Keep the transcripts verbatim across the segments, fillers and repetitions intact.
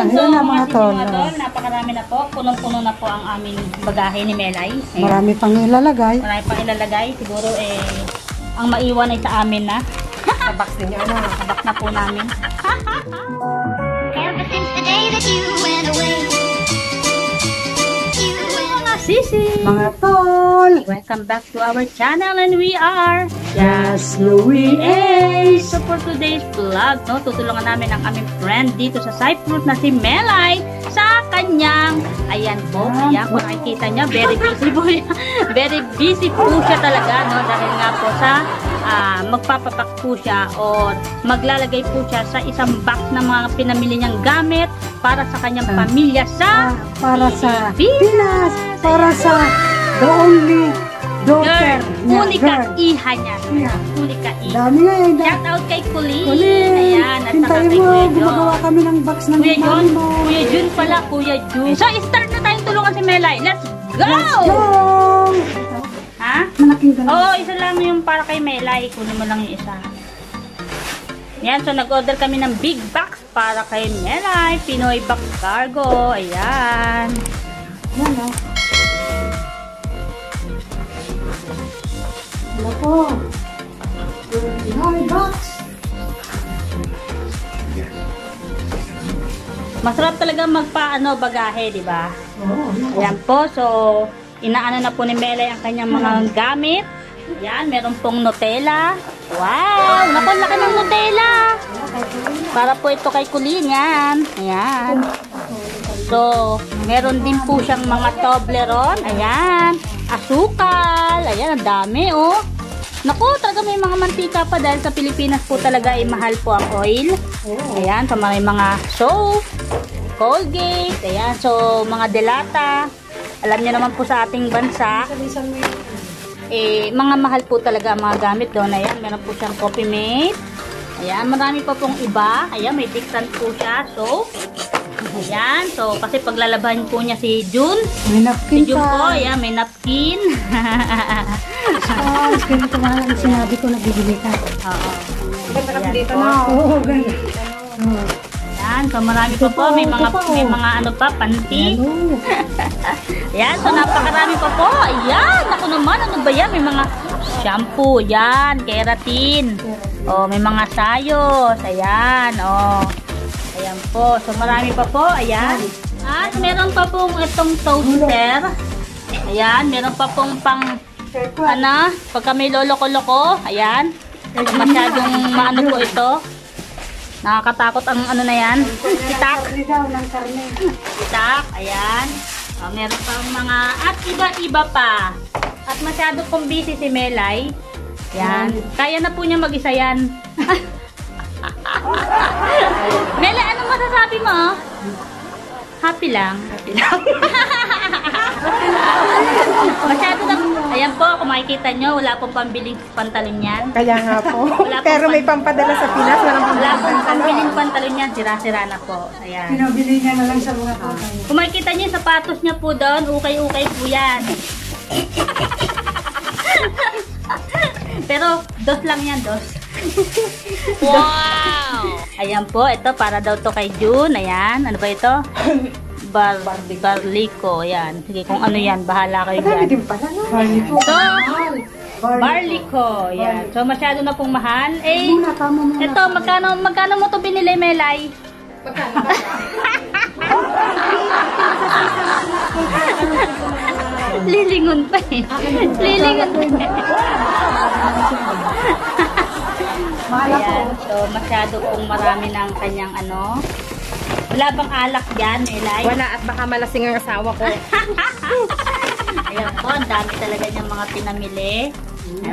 Ayan, so na, mga tol. Napakarami na po. Punong-puno na po ang aming bagahe ni Melay. Ayan. Marami pang ilalagay. Marami pang ilalagay. Siguro eh, ang maiwan ay sa amin na. Sabak din yun. Sabak na po namin. Ever since the day that you went away. Sisi. Mga tol, welcome back to our channel and we are Just Louie Ace. So for today's vlog, no, tutulungan namin ang aming friend dito sa Cyprus na si Melay sa kanyang, ayan po, ayan po, nakikita niya, very busy po niya. Very busy po siya talaga, no, dahil nga po sa uh, magpapapak po siya o maglalagay po siya sa isang box ng mga pinamili niyang gamit para sa kanyang uh, pamilya sa uh, para sa Pinas, para sa the only daughter, unika iha niya, unika iha. Dami nga yan. Shout out kay Kuli. Kuli, ayan, at saka kay Kuya Jun. Gumagawa kami ng box ng Kuya Jun. Kuya Jun pala, Kuya Jun. So, start na tayong tulungan si Melay. Let's go! Let's go! Ha? Malaking ganun. Oo, isa lang yung para kay Melay. Kunin mo lang yung isa. Ayan, so nag-order kami ng big box para kay Melay, Pinoy Box Cargo. Ayan. Ayan o. Ayan po. Pinoy Box. Masarap talaga magpaano bagahe, di ba? Oo. Ayan po, so inaano na po ni Melay ang kanyang mga gamit. Ayan, meron pong Nutella. Wow! Naku, laki ng Nutella! Para po ito kay Kulin, yan. Ayan. So, meron din po siyang mga Toblerone. Ayan. Asukal. Ayan, ang dami, oh. Naku, talaga may mga mantika pa dahil sa Pilipinas po talaga ay mahal po ang oil. Ayan, so may mga soap. Colgate. Ayan, so mga delata. Alam niyo naman po sa ating bansa. Eh, mga mahal po talaga ang mga gamit doon. Ayan, meron po siyang coffee mate. Ayan, marami pa pong iba. Ayan, may dictant po siya. So, ayan. So, kasi paglalabahan po niya si Jun. May napkin pa. Si Jun po, ayan, may napkin. Oh, ganito nga lang. Sinabi ko, nagbibili ka. Oo. Ganda ka dito na. Oo, ganda. Ayan, so marami pa po. May mga, may mga ano pa, panty. Ayan, so napakarami pa po. Ayan, ako naman, ano ba yan? May mga shampoo, ayan, keratin. O, may mga sayos, ayan, o. Ayan po, so marami pa po, ayan. At meron pa pong itong toaster. Ayan, meron pa pong pang, ano, pagka may loloko-loko, ayan. Masyadong maano po ito. Nakakatakot ang ano na yan. Itak. Itak. Ayan. O, meron pang mga at iba-iba pa. At masyado pong busy si Melay. Ayan. Kaya na po niya mag-isa yan. Melay, anong masasabi mo? Happy lang. Happy lang. Masyado lang. Ayan po, kung makikita nyo, wala pong pambiling pantalon yan. Kaya nga po. Pero may pampadala sa Pinas. Walang wala pong pambiling pantalon yan. Sira-sira na po. Ayan. Pinabili niya na lang sa mga pantalon. Kung makikita nyo, sapatos niya po doon, ukay-ukay po yan. Pero, dos lang yan, dos. Wow! Ayan po, ito para daw to kay Jun. Ayan, ano ba ito? Bar barlico, yan. Sige, kung ano yan, bahala kayo dyan. Barlico. So, barlico, yan. So, masyado na pong mahal. Eh, ito, magkano, magkano mo ito binili, Melay? Magkano? Lilingon pa eh. Lilingon pa eh. Ayan, so, masyado pong marami ng kanyang ano. Wala bang alak yan, Melay? Wala, at baka malasing ang asawa ko. Ayan po, ang dami talaga niyang mga pinamili.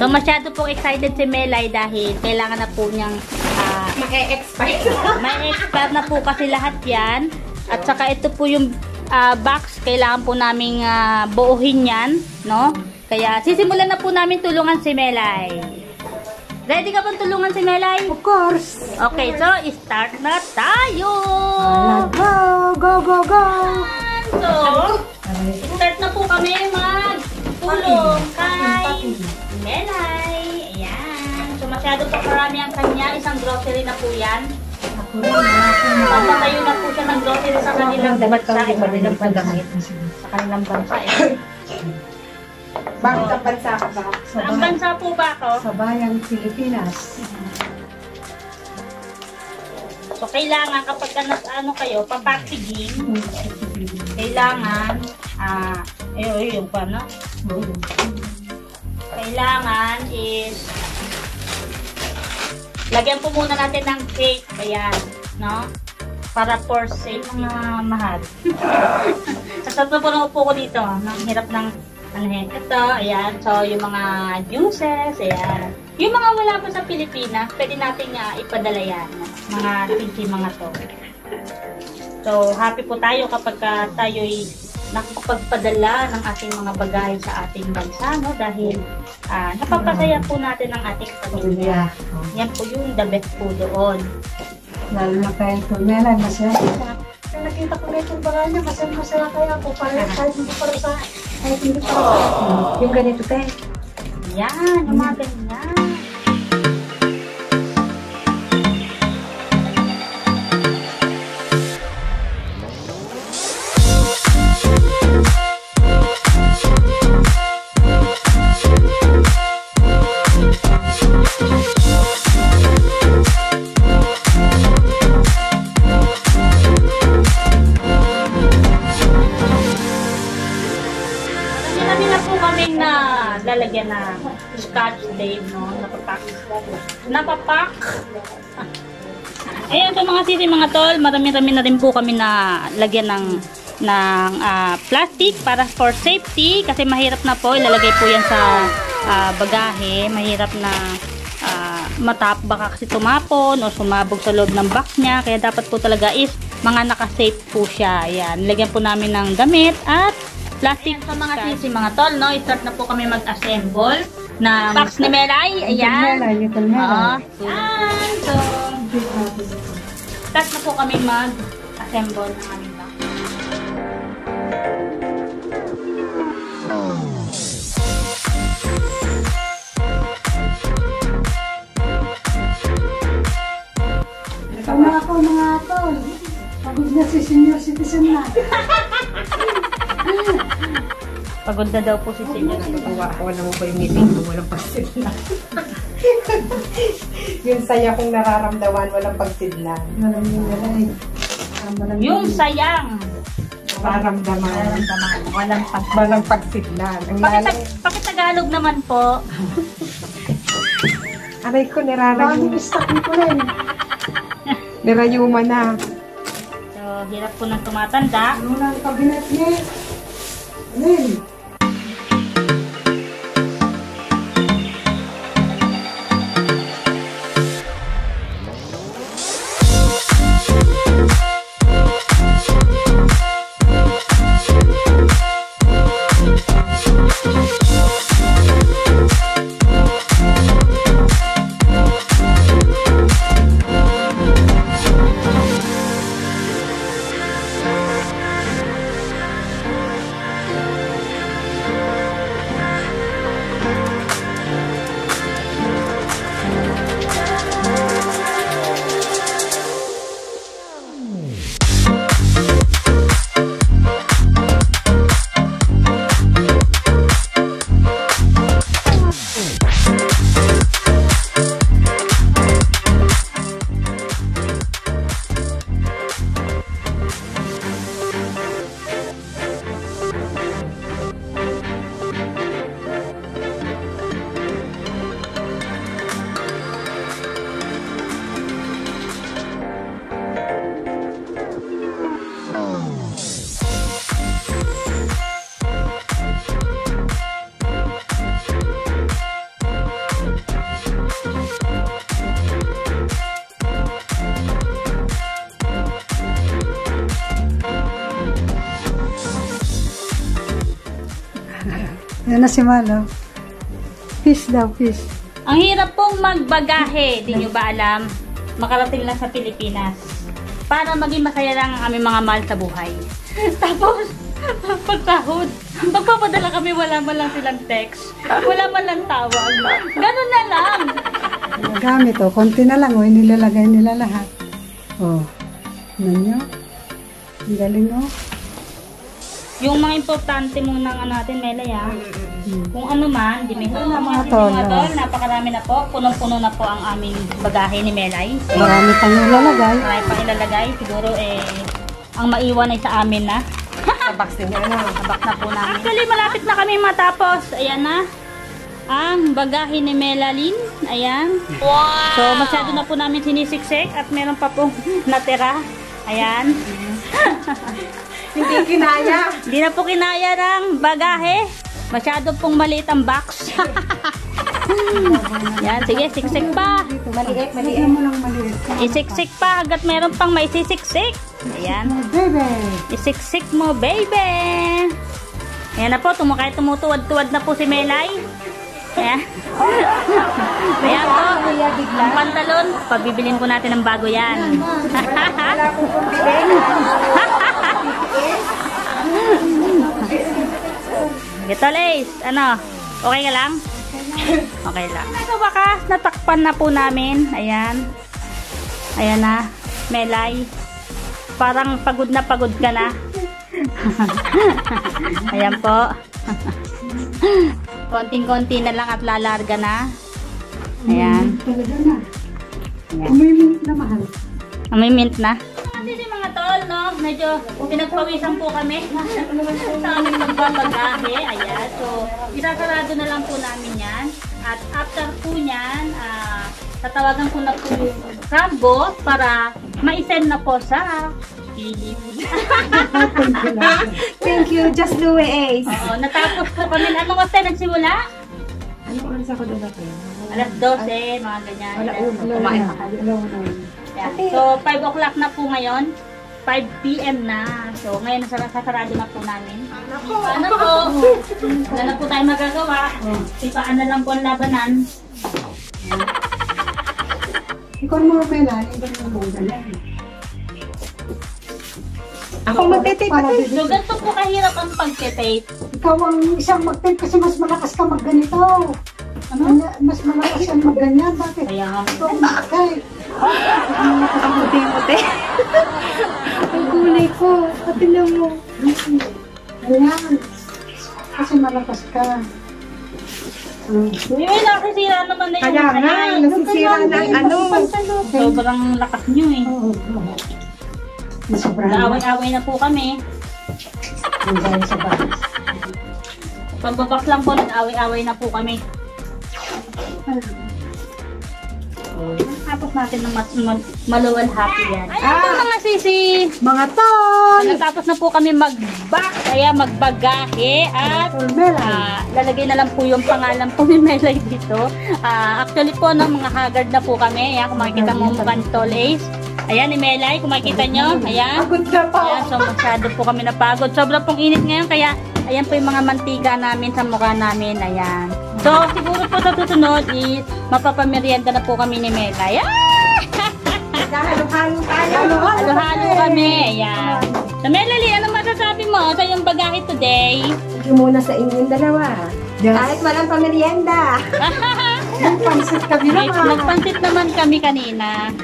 So, masyado pong excited si Melay dahil kailangan na po niyang uh, ma-expire. Ma-expire na po kasi lahat yan. At saka ito po yung uh, box, kailangan po namin uh, buuhin yan, no? Kaya sisimulan na po namin tulungan si Melay. Ready ka pang tulungan si Melay? Of course. Okay, so start na tayo. Go, go, go, go. So, start na po kami magtulong kay Melay. Ayan. So, masyado po karami ang kanya. Isang grocery na po yan. Papatayo na po siya ng grocery kanilang bansa, iba rin ang paggamit sa kanilang bansa. Bakit ang bansa ka ba? Ang bansa po ba ako? Sa bayang Pilipinas. So, kailangan kapag ano kayo, papaktigin, kailangan, ah, ayun, ayun pa, no? Kailangan is, lagyan po muna natin ng cake, ayan, no? Para for safety, mga mahal. Kasama po na upo ko dito, ang hirap ng, ano, ito, ayan, so, yung mga juices, ayan. Yung mga wala pa sa Pilipinas, pwede natin uh, ipadala yan. Mga tinti mga to. So, happy po tayo kapag uh, tayo'y nakapagpadala ng ating mga bagay sa ating bansa, no? Dahil uh, napapasaya po natin ang ating pamilya. Yan po yung the best po doon. Lalo na kayo tunela, masaya. Kaya nakita ko na itong bagay niya, masaya masaya kaya ako. Parang kahit hindi para sa, kahit hindi para sa. Yung ganito kayo. Yan, yung mga ganyan. Lalagyan na scotch tape, no? Napapak. Napapak. Ayan po mga sisi, mga tol. Marami-rami na rin po kami na lagyan ng, ng uh, plastic para for safety. Kasi mahirap na po. Ilalagay po yan sa uh, bagahe. Mahirap na uh, matap. Baka kasi tumapon o sumabog sa loob ng box niya. Kaya dapat po talaga is mga nakasafe po siya. Ayan. Lagyan po namin ng damit at plastic. Ayan, so mga sisi, mga tol, no? I-start na po kami mag-assemble ng box ni Melay. Ayan. Oo. Ayan. So, start na po kami mag-assemble ng aming box. Ito na ako, mga tol. Pagod na si senior citizen na. Pagod na daw po si Senior. Nakakawa na mo po yung meeting mo. Walang pagsidlan. Yung saya kong nararamdaman. Walang pagsidlan. Yung sayang. Nararamdaman. Nararamdaman. Walang pagsidlan. Walang pagsidlan. Pakitagalog naman po. Aray ko, nirarayuman. Nirarayuman ko rin. Nirayuman na. So, hirap po nang tumatanda. Ano na ang kabinet niya? Amen! Yan na si Malo. Fish daw, fish. Ang hirap pong magbagahe. Di nyo ba alam? Makarating lang sa Pilipinas. Para maging masaya lang ang aming mga mahal sa buhay. Tapos, pagtahod. Pagpapadala kami, wala man lang silang text. Wala man lang tawag. Ganun na lang. Gamit o. Oh, konti na lang. Oh, inilalagay nila lahat. O. Oh, ano nyo? Ang galing, no? Yung mga importante mong nang natin, Melay, ah. Hmm. Kung ano man, di may mga mga tol. Napakarami na po. Punong-puno na po ang aming bagahe ni Melay. Marami pang ilalagay. Marami pang ilalagay. Siguro, eh, ang maiwan ay sa amin na. Tabak na na. Tabak na po namin. Actually, malapit na kami matapos. Ayan na. Ang bagahe ni Melay. Ayan. Wow! So, masyado na po namin sinisiksik at meron pa pong natira. Ayan. Hindi kinaya. Hindi na po kinaya ng bagahe. Masyado pong maliit ang box. Ayan, sige, siksik pa. Maliit, maliit. Isiksik pa hanggat meron pang may sisiksik. Ayan. Isiksik mo, baby. Ayan na po, tumakay tumutuwad-tuwad na po si Melay. Ayan. Ayan po, ang pantalon, pabibilin ko natin ng bago yan. Wala akong pambibili. Ito, Lace. Ano? Okay ka lang? Okay lang. Sa wakas, natakpan na po namin. Ayan. Ayan na. Melay. Parang pagod na pagod ka na. Ayan po. Konting-konti na lang at lalarga na. Ayan. Umimint na, mahal. Umimint na. Kasi mga tol, no? Medyo pinagpawisan po kami sa aming magbabagahe. Ayan. So, isasarado na lang po namin yan. At after po yan, uh, tatawagan ko na po yung Grabbot para ma-send na po sa Philippines. Thank you, Just Louie Ace. Oo, natapos po kami. Anong oras tayo nagsimula? Anong oras ako doon ako? alas dose, mga ganyan. Kumain pa kami. So, five o'clock na po ngayon. five p m na. So, ngayon nasasarado na po namin. Ano po? Wala na po tayo magagawa. Sipaan na lang po ang labanan. Ikaw mo pa na. Ako magtitape. So, ganito po kahirap ang pagtitape. Ikaw ang isang magtape kasi mas malakas ka magganito. Ano? Mas malakas ang magganyan. Bakit? Kaya. Ikaw bakit? Ang puti-puti. Ang kulay ko. Patilang mo. Ayan. Kasi malakas ka. Ay, nakasira naman na yung kaya nga, nakasira na ano. Sobrang lakas nyo eh. Naaway-away na po kami. Pagbabak lang po, nag-away-away na po kami. Tapos natin ng maluwal happy yan. Ayan ah, po mga sisi. Mga tol. Tapos na po kami mag-back. Kaya magbagahe. At uh, lalagay na lang po yung pangalan po ni Melay dito. Uh, actually po, no, mga haggard na po kami. Ayan, kung makikita mo mga tol Ace. Ayan ni Melay, kung makikita nyo. Ayan. Pagod na po. Ayan, so masyado po kami napagod. Sobrang pong init ngayon. Kaya ayan po yung mga mantika namin sa mukha namin. Ayan. So, siguro po sa susunod is mapapamerienda na po kami ni Melay. Ayan! Halo-halo tayo. Halo-halo kami. Ayan. So, Melay, anong masasabi mo sa iyong bagahe today? Sige muna sa inyong dalawa. Yes. Kahit walang pamerienda. Nagpansit kami naman. Nagpansit naman kami kanina.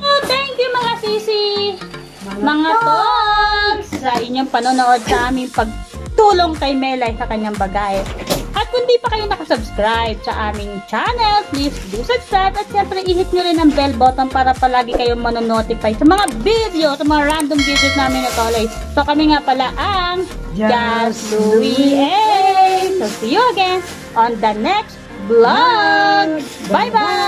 Oh, thank you mga sisi. Mga, mga togs. Sa inyong panonood sa aming pag tulong kay Melay sa kanyang bagahe. At kung di pa kayo nakasubscribe sa aming channel, please do subscribe at syempre i-hit nyo rin ang bell button para palagi kayong manonotify sa mga video, sa mga random videos namin na tuloy. So kami nga pala ang Just Louie Ace. So see you again on the next vlog. Bye bye!